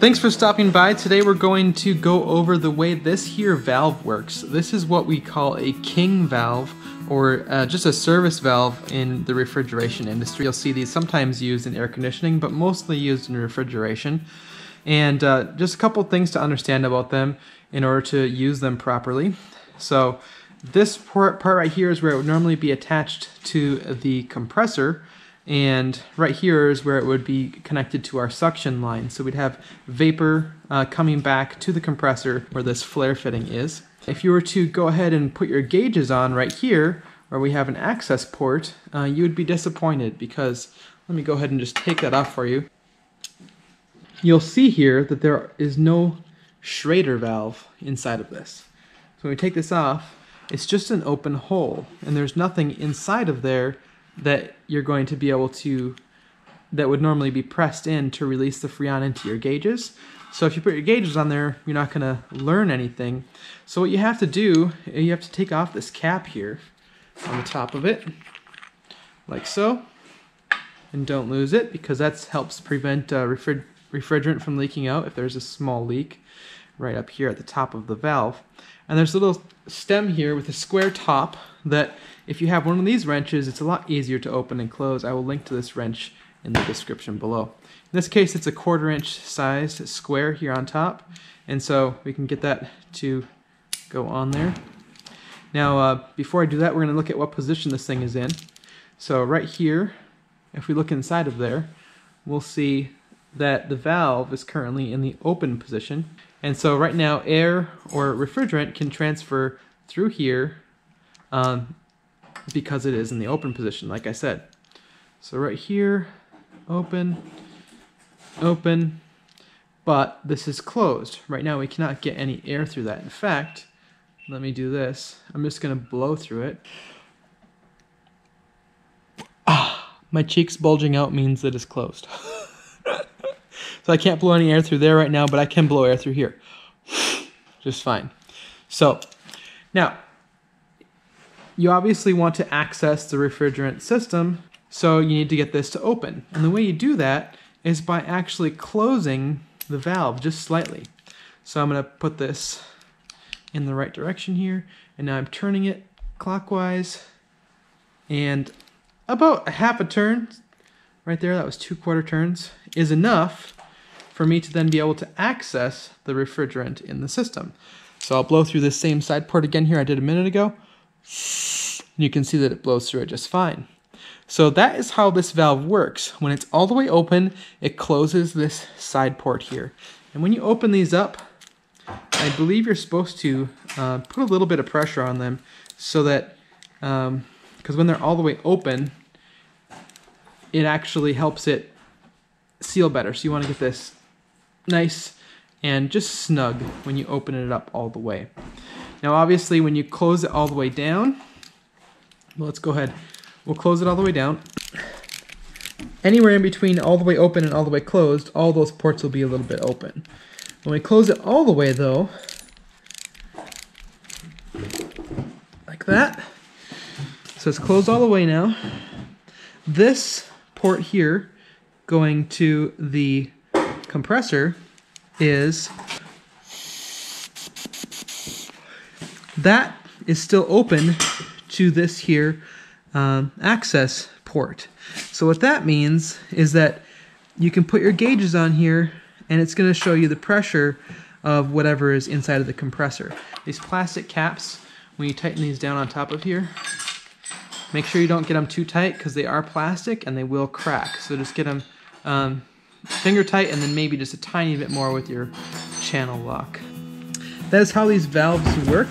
Thanks for stopping by. Today we're going to go over the way this here valve works. This is what we call a king valve, or just a service valve in the refrigeration industry. You'll see these sometimes used in air conditioning, but mostly used in refrigeration. And just a couple things to understand about them in order to use them properly. So this part right here is where it would normally be attached to the compressor. And right here is where it would be connected to our suction line. So we'd have vapor coming back to the compressor where this flare fitting is. If you were to go ahead and put your gauges on right here, where we have an access port, you would be disappointed because, let me go ahead and just take that off for you. You'll see here that there is no Schrader valve inside of this. So when we take this off, it's just an open hole, and there's nothing inside of there that you're going to be able to, that would normally be pressed in to release the Freon into your gauges. So if you put your gauges on there, you're not gonna learn anything. So what you have to do, you have to take off this cap here on the top of it, like so, and don't lose it because that helps prevent refrigerant from leaking out if there's a small leak right up here at the top of the valve. And there's a little stem here with a square top that if you have one of these wrenches, it's a lot easier to open and close. I will link to this wrench in the description below. In this case, it's a 1/4" sized square here on top, and so we can get that to go on there. Now, before I do that, we're going to look at what position this thing is in. So right here, if we look inside of there, we'll see that the valve is currently in the open position. And so right now, air or refrigerant can transfer through here because it is in the open position, like I said. So right here, open, open, but this is closed. Right now, we cannot get any air through that. In fact, let me do this. I'm just gonna blow through it. Ah, my cheeks bulging out means that it's closed. So I can't blow any air through there right now, but I can blow air through here just fine. So now you obviously want to access the refrigerant system, so you need to get this to open. And the way you do that is by actually closing the valve just slightly. So I'm going to put this in the right direction here, and now I'm turning it clockwise, and about a half a turn right there, that was 2/4 turns, is enough for me to then be able to access the refrigerant in the system. So I'll blow through this same side port again here I did a minute ago. And you can see that it blows through it just fine. So that is how this valve works. When it's all the way open, it closes this side port here. And when you open these up, I believe you're supposed to put a little bit of pressure on them so that, because when they're all the way open, it actually helps it seal better. So you want to get this nice and just snug when you open it up all the way. Now obviously when you close it all the way down, well, let's go ahead, we'll close it all the way down. Anywhere in between all the way open and all the way closed, all those ports will be a little bit open. When we close it all the way though, like that, so it's closed all the way now, this port here going to the compressor is still open to this here access port. So what that means is that you can put your gauges on here and it's going to show you the pressure of whatever is inside of the compressor. These plastic caps, when you tighten these down on top of here, make sure you don't get them too tight because they are plastic and they will crack. So just get them finger tight, and then maybe just a tiny bit more with your channel lock. That is how these valves work.